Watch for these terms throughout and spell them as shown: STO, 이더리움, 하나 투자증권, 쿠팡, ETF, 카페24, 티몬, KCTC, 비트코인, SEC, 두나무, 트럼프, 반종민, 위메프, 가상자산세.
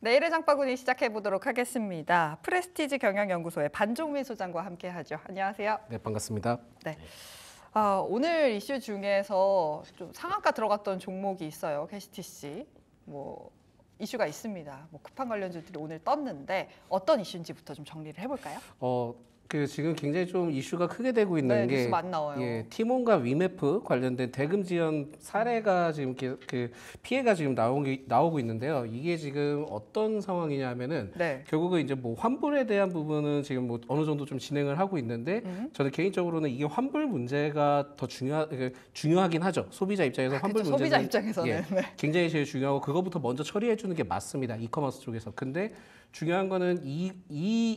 내일의 장바구니 시작해보도록 하겠습니다. 프레스티지 경영연구소의 반종민 소장과 함께하죠. 안녕하세요. 네, 반갑습니다. 네. 오늘 이슈 중에서 좀 상한가 들어갔던 종목이 있어요. KCTC. 이슈가 있습니다. 쿠팡 관련주들이 오늘 떴는데 어떤 이슈인지부터 좀 정리를 해볼까요? 지금 굉장히 좀 이슈가 크게 되고 있는 게 뉴스 많이 나와요. 예, 티몬과 위메프 관련된 대금 지연 사례가 지금 피해가 지금 나오고 있는데요. 이게 지금 어떤 상황이냐면은 결국은 이제 환불에 대한 부분은 지금 어느 정도 좀 진행을 하고 있는데 저는 개인적으로는 이게 환불 문제가 더 중요하긴 하죠. 소비자 입장에서 환불 문제 소비자 입장에서는 굉장히 제일 중요하고 그거부터 먼저 처리해 주는 게 맞습니다. 이커머스 쪽에서. 근데 중요한 거는 이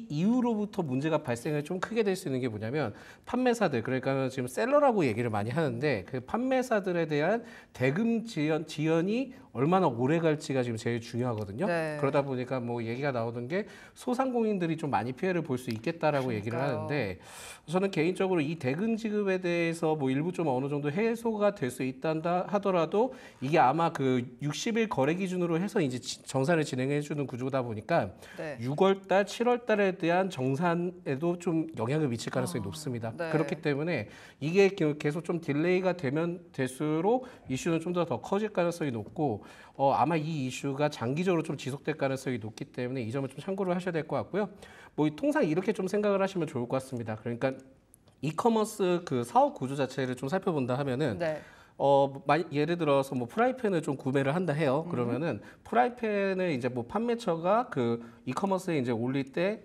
이후로부터 문제가 발생을 좀 크게 될 수 있는 게 뭐냐면 판매사들, 그러니까 지금 셀러라고 얘기를 많이 하는데 그 판매사들에 대한 대금 지연이 얼마나 오래 갈지가 지금 제일 중요하거든요. 그러다 보니까 얘기가 나오던 게 소상공인들이 좀 많이 피해를 볼 수 있겠다라고 얘기를 하는데 저는 개인적으로 이 대금 지급에 대해서 일부 좀 어느 정도 해소가 될 수 있단다 하더라도 이게 아마 그 60일 거래 기준으로 해서 이제 정산을 진행해 주는 구조다 보니까 6월달, 7월달에 대한 정산에도 좀 영향을 미칠 가능성이 높습니다. 그렇기 때문에 이게 계속 좀 딜레이가 되면 될수록 이슈는 좀 더 커질 가능성이 높고 아마 이 이슈가 장기적으로 좀 지속될 가능성이 높기 때문에 이 점을 좀 참고를 하셔야 될 것 같고요. 통상 이렇게 좀 생각을 하시면 좋을 것 같습니다. 그러니까 이커머스 그 사업 구조 자체를 좀 살펴본다 하면은 예를 들어서 프라이팬을 좀 구매를 한다 해요. 그러면은 프라이팬을 이제 판매처가 그 이커머스에 이제 올릴 때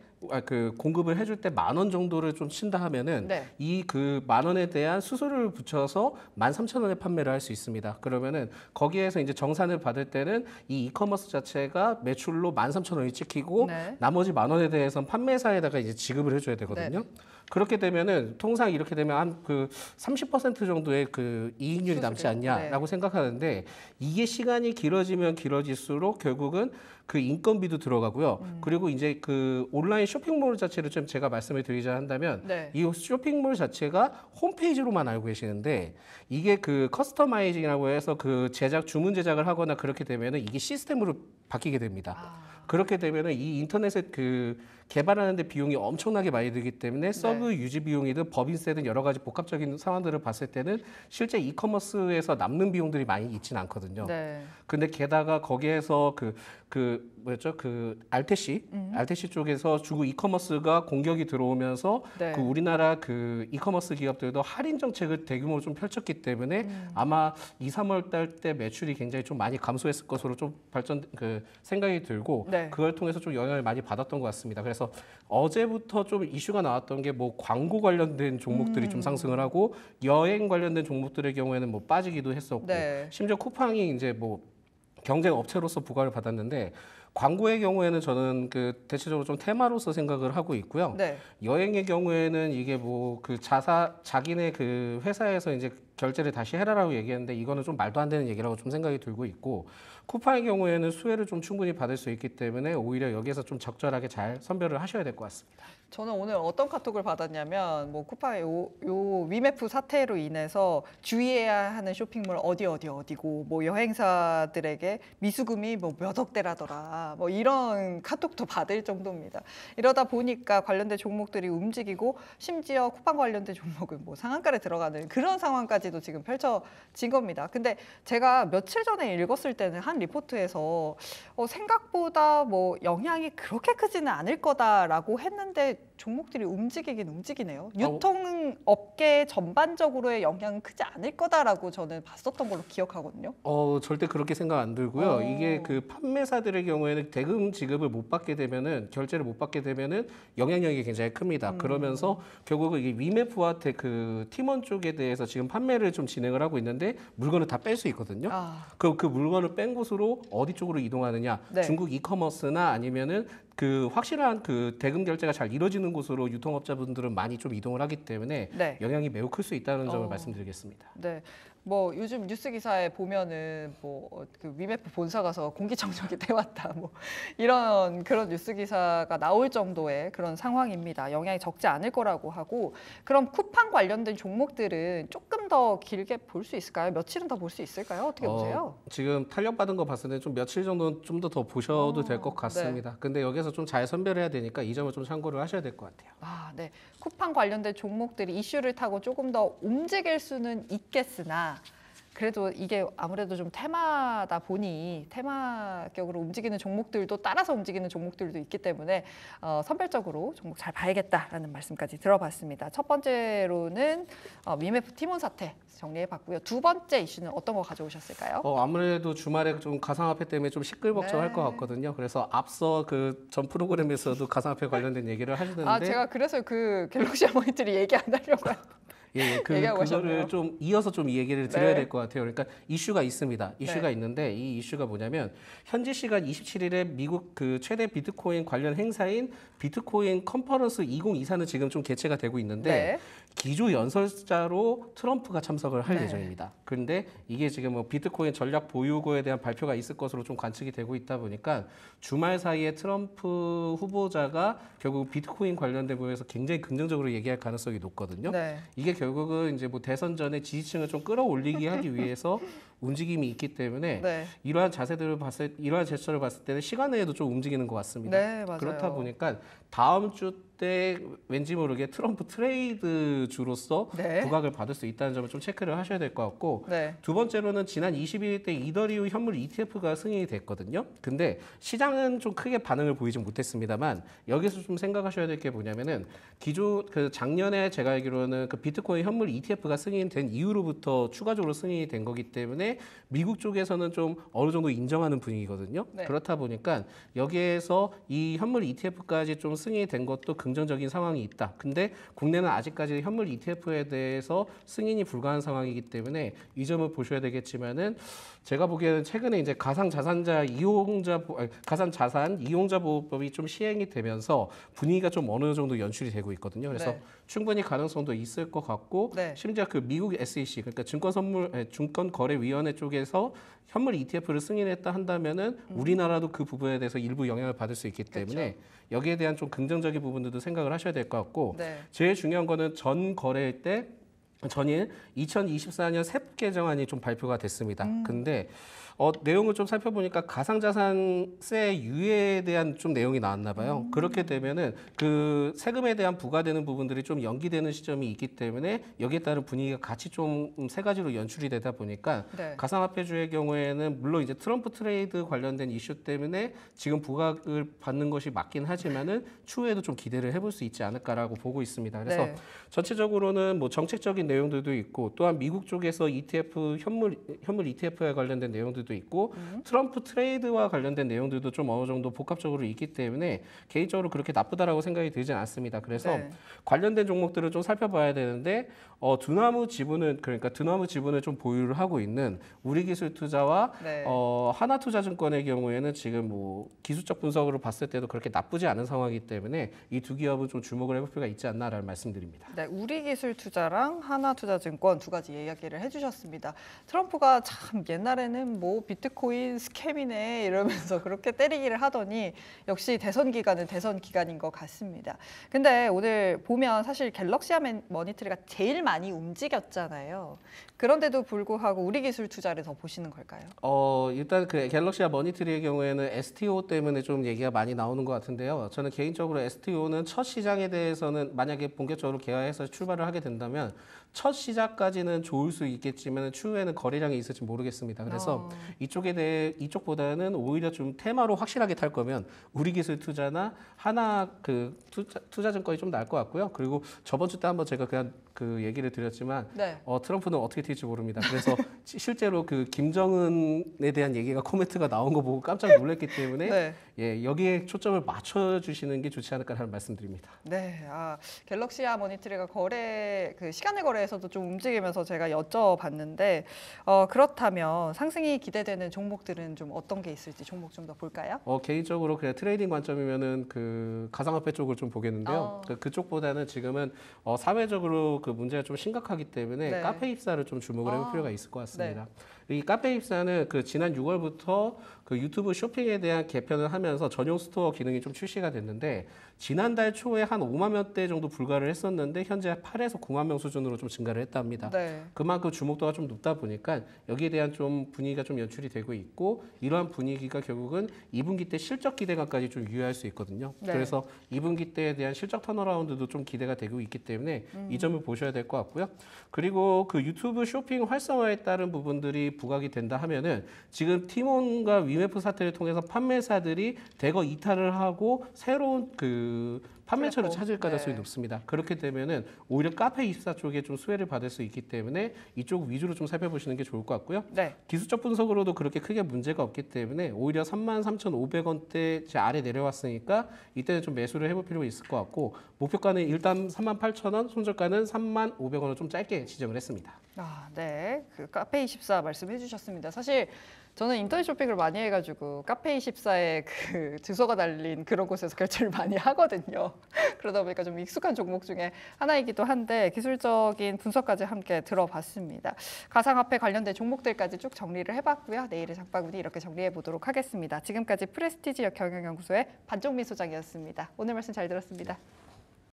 공급을 해줄 때 10,000원 정도를 좀 친다 하면은 이 그 10,000원에 대한 수수료를 붙여서 13,000원에 판매를 할 수 있습니다. 그러면은 거기에서 이제 정산을 받을 때는 이 이커머스 자체가 매출로 13,000원이 찍히고 나머지 10,000원에 대해서는 판매사에다가 이제 지급을 해줘야 되거든요. 그렇게 되면은 통상 이렇게 되면 한 그 30% 정도의 그 이익률이 남지 않냐라고 생각하는데 이게 시간이 길어지면 길어질수록 결국은 그 인건비도 들어가고요. 그리고 이제 그 온라인 쇼핑몰 자체를 좀 제가 말씀을 드리자 한다면 이 쇼핑몰 자체가 홈페이지로만 알고 계시는데 이게 그 커스터마이징이라고 해서 그 주문 제작을 하거나 그렇게 되면은 이게 시스템으로 바뀌게 됩니다. 그렇게 되면은 이 인터넷의 그 개발하는 데 비용이 엄청나게 많이 들기 때문에 서브 유지 비용이든 법인세든 여러 가지 복합적인 상황들을 봤을 때는 실제 이커머스에서 남는 비용들이 많이 있진 않거든요. 근데 게다가 거기에서 알테시 알테시 쪽에서 중국 이커머스가 공격이 들어오면서 그 우리나라 그 이커머스 기업들도 할인 정책을 대규모로 좀 펼쳤기 때문에 아마 2, 3월 달 때 매출이 굉장히 좀 많이 감소했을 것으로 좀 생각이 들고 그걸 통해서 좀 영향을 많이 받았던 것 같습니다. 그래서 어제부터 좀 이슈가 나왔던 게 광고 관련된 종목들이 좀 상승을 하고 여행 관련된 종목들의 경우에는 빠지기도 했었고 심지어 쿠팡이 이제 경쟁 업체로서 부과를 받았는데 광고의 경우에는 저는 대체적으로 좀 테마로서 생각을 하고 있고요. 여행의 경우에는 이게 자기네 그 회사에서 이제 결제를 다시 해라라고 얘기했는데 이거는 좀 말도 안 되는 얘기라고 좀 생각이 들고 있고 쿠팡의 경우에는 수혜를 좀 충분히 받을 수 있기 때문에 오히려 여기에서 좀 적절하게 잘 선별을 하셔야 될 것 같습니다. 저는 오늘 어떤 카톡을 받았냐면 쿠팡의 위메프 사태로 인해서 주의해야 하는 쇼핑몰 어디고 여행사들에게 미수금이 몇 억대라더라 이런 카톡도 받을 정도입니다. 이러다 보니까 관련된 종목들이 움직이고 심지어 쿠팡 관련된 종목은 상한가에 들어가는 그런 상황까지도 지금 펼쳐진 겁니다. 근데 제가 며칠 전에 읽었을 때는 한 리포트에서 생각보다 영향이 그렇게 크지는 않을 거다라고 했는데 종목들이 움직이긴 움직이네요. 유통업계 전반적으로의 영향은 크지 않을 거다라고 저는 봤었던 걸로 기억하거든요. 절대 그렇게 생각 안 들고요. 이게 판매사들의 경우에는 대금 지급을 못 받게 되면은 결제를 못 받게 되면은 영향력이 굉장히 큽니다. 그러면서 결국은 이게 위메프와 팀원 쪽에 대해서 지금 판매를 좀 진행을 하고 있는데 물건을 다 뺄 수 있거든요. 그 물건을 뺀 곳으로 어디 쪽으로 이동하느냐? 중국 이커머스나 아니면은 확실한 대금 결제가 잘 이루어지는 곳으로 유통업자분들은 많이 좀 이동을 하기 때문에 영향이 매우 클 수 있다는 점을 말씀드리겠습니다. 뭐 요즘 뉴스 기사에 보면은 뭐 그 위메프 본사 가서 공기청정기 떼왔다 뭐 이런 그런 뉴스 기사가 나올 정도의 그런 상황입니다. 영향이 적지 않을 거라고 하고, 그럼 쿠팡 관련된 종목들은 조금 더 길게 볼 수 있을까요? 며칠은 더 볼 수 있을까요? 어떻게 보세요? 지금 탄력받은 거 봤을 때 좀 며칠 정도는 좀 더 보셔도 될 것 같습니다. 네. 근데 여기서 좀 잘 선별해야 되니까 이 점을 좀 참고를 하셔야 될 것 같아요. 아, 네. 쿠팡 관련된 종목들이 이슈를 타고 조금 더 움직일 수는 있겠으나 그래도 이게 아무래도 좀 테마다 보니 테마격으로 움직이는 종목들도 따라서 움직이는 종목들도 있기 때문에 선별적으로 종목 잘 봐야겠다라는 말씀까지 들어봤습니다. 첫 번째로는 위메프 티몬 사태 정리해봤고요. 두 번째 이슈는 어떤 거 가져오셨을까요? 아무래도 주말에 좀 가상화폐 때문에 좀 시끌벅적할 네. 것 같거든요. 그래서 앞서 그 전 프로그램에서도 가상화폐 관련된 얘기를 하시는데 제가 그래서 그 갤럭시 어머니들이 얘기 안 하려고 예, 그거를 좀 이어서 좀 이 얘기를 드려야 네. 될 것 같아요. 그러니까 이슈가 있습니다. 이슈가 네. 있는데 이 이슈가 뭐냐면 현지 시간 27일에 미국 그 최대 비트코인 관련 행사인 비트코인 컨퍼런스 2024는 지금 좀 개최가 되고 있는데 네. 기조 연설자로 트럼프가 참석을 할 네. 예정입니다. 그런데 이게 지금 뭐 비트코인 전략 보유고에 대한 발표가 있을 것으로 좀 관측이 되고 있다 보니까 주말 사이에 트럼프 후보자가 결국 비트코인 관련된 부분에서 굉장히 긍정적으로 얘기할 가능성이 높거든요. 네. 이게 결국은 이제 뭐 대선 전에 지지층을 좀 끌어올리기 하기 위해서 움직임이 있기 때문에 네. 이러한 제스처를 봤을 때는 시간 내에도 좀 움직이는 것 같습니다. 네, 맞아요. 그렇다 보니까 다음 주 때 왠지 모르게 트럼프 트레이드 주로서 네. 부각을 받을 수 있다는 점을 좀 체크를 하셔야 될 것 같고 네. 두 번째로는 지난 22일 때 이더리움 현물 ETF가 승인이 됐거든요. 근데 시장은 좀 크게 반응을 보이지 못했습니다만 여기서 좀 생각하셔야 될 게 뭐냐면은 작년에 제가 알기로는 그 비트코인 현물 ETF가 승인된 이후로부터 추가적으로 승인이 된 거기 때문에 미국 쪽에서는 좀 어느 정도 인정하는 분위기거든요. 네. 그렇다 보니까 여기에서 이 현물 ETF까지 좀 승인이 된 것도 긍정적인 상황이 있다. 근데 국내는 아직까지 현물 ETF에 대해서 승인이 불가한 상황이기 때문에 이 점을 보셔야 되겠지만은 제가 보기에는 최근에 이제 가상 자산 이용자 보호법이 좀 시행이 되면서 분위기가 좀 어느 정도 연출이 되고 있거든요. 그래서 네. 충분히 가능성도 있을 것 같고 네. 심지어 그 미국 SEC 그러니까 증권거래위원회 쪽에서 현물 ETF를 승인했다 한다면은 우리나라도 그 부분에 대해서 일부 영향을 받을 수 있기 때문에 그렇죠. 여기에 대한 좀 긍정적인 부분들도 생각을 하셔야 될 것 같고 네. 제일 중요한 거는 전 거래일 때 전일 2024년 셉 개정안이 좀 발표가 됐습니다. 근데 내용을 좀 살펴보니까 가상자산세 유예에 대한 좀 내용이 나왔나 봐요. 그렇게 되면은 그 세금에 대한 부과되는 부분들이 좀 연기되는 시점이 있기 때문에 여기에 따른 분위기가 같이 좀 세 가지로 연출이 되다 보니까 네. 가상화폐주의 경우에는 물론 이제 트럼프 트레이드 관련된 이슈 때문에 지금 부각을 받는 것이 맞긴 하지만은 추후에도 좀 기대를 해볼 수 있지 않을까라고 보고 있습니다. 그래서 네. 전체적으로는 뭐 정책적인 내용들도 있고 또한 미국 쪽에서 ETF 현물 ETF에 관련된 내용들 도 있고 트럼프 트레이드와 관련된 내용들도 좀 어느 정도 복합적으로 있기 때문에 개인적으로 그렇게 나쁘다라고 생각이 들진 않습니다. 그래서 네. 관련된 종목들을 좀 살펴봐야 되는데 두나무 지분을 좀 보유를 하고 있는 우리기술투자와 네. 하나 투자증권의 경우에는 지금 뭐 기술적 분석으로 봤을 때도 그렇게 나쁘지 않은 상황이기 때문에 이 두 기업은 좀 주목을 해볼 필요가 있지 않나라는 말씀드립니다. 네, 우리기술투자랑 하나 투자증권 두 가지 이야기를 해주셨습니다. 트럼프가 참 옛날에는 뭐 비트코인 스캠이네 이러면서 그렇게 때리기를 하더니 역시 대선 기간은 대선 기간인 것 같습니다. 근데 오늘 보면 사실 갤럭시아 머니트리가 제일 많이 움직였잖아요. 그런데도 불구하고 우리 기술 투자를 더 보시는 걸까요? 일단 그 갤럭시아 머니트리의 경우에는 STO 때문에 좀 얘기가 많이 나오는 것 같은데요. 저는 개인적으로 STO는 첫 시장에 대해서는 만약에 본격적으로 개화해서 출발을 하게 된다면 첫 시작까지는 좋을 수 있겠지만 추후에는 거래량이 있을지 모르겠습니다. 그래서 이쪽보다는 오히려 좀 테마로 확실하게 탈 거면 우리기술 투자나 하나 그 투자증권이 좀 나을 것 같고요. 그리고 저번 주 때 한번 제가 그냥 그 얘기를 드렸지만 네. 트럼프는 어떻게 튈지 모릅니다. 그래서 실제로 그 김정은에 대한 얘기가 코멘트가 나온 거 보고 깜짝 놀랐기 때문에 네. 예, 여기에 초점을 맞춰주시는 게 좋지 않을까라는 말씀드립니다. 네, 갤럭시아 머니트리가 시간의 거래에서도 좀 움직이면서 제가 여쭤봤는데 그렇다면 상승이 기대되는 종목들은 좀 어떤 게 있을지 종목 좀 더 볼까요? 개인적으로 그냥 트레이딩 관점이면은 그 가상화폐 쪽을 좀 보겠는데요. 그쪽보다는 지금은 사회적으로 그 문제가 좀 심각하기 때문에 네. 카페24를 좀 주목을 해볼 필요가 있을 것 같습니다. 네. 이 카페24는 그 지난 6월부터 그 유튜브 쇼핑에 대한 개편을 하면서 전용 스토어 기능이 좀 출시가 됐는데 지난달 초에 한 5만 명대 정도 불가를 했었는데 현재 8에서 9만 명 수준으로 좀 증가를 했답니다. 네. 그만큼 주목도가 좀 높다 보니까 여기에 대한 좀 분위기가 좀 연출이 되고 있고 이러한 분위기가 결국은 2분기 때 실적 기대감까지 좀 유효할 수 있거든요. 네. 그래서 2분기 때에 대한 실적 턴어라운드도 좀 기대가 되고 있기 때문에 이 점을 보셔야 될 것 같고요. 그리고 그 유튜브 쇼핑 활성화에 따른 부분들이 부각이 된다 하면은 지금 티몬과 위메프 사태를 통해서 판매사들이 대거 이탈을 하고 새로운 그 판매처를 찾을 가능성이 네. 높습니다. 그렇게 되면은 오히려 카페24 쪽에 좀 수혜를 받을 수 있기 때문에 이쪽 위주로 좀 살펴보시는 게 좋을 것 같고요. 네. 기술적 분석으로도 그렇게 크게 문제가 없기 때문에 오히려 33,500원대 제 아래 내려왔으니까 이때는 좀 매수를 해볼 필요가 있을 것 같고 목표가는 일단 38,000원, 손절가는 35,000원을 좀 짧게 지정을 했습니다. 아, 네. 그 카페24 말씀해 주셨습니다. 사실 저는 인터넷 쇼핑을 많이 해가지고 카페24의 그 주소가 달린 그런 곳에서 결제를 많이 하거든요. 그러다 보니까 좀 익숙한 종목 중에 하나이기도 한데 기술적인 분석까지 함께 들어봤습니다. 가상화폐 관련된 종목들까지 쭉 정리를 해봤고요. 내일의 장바구니 이렇게 정리해보도록 하겠습니다. 지금까지 프레스티지 경영연구소의 반종민 소장이었습니다. 오늘 말씀 잘 들었습니다.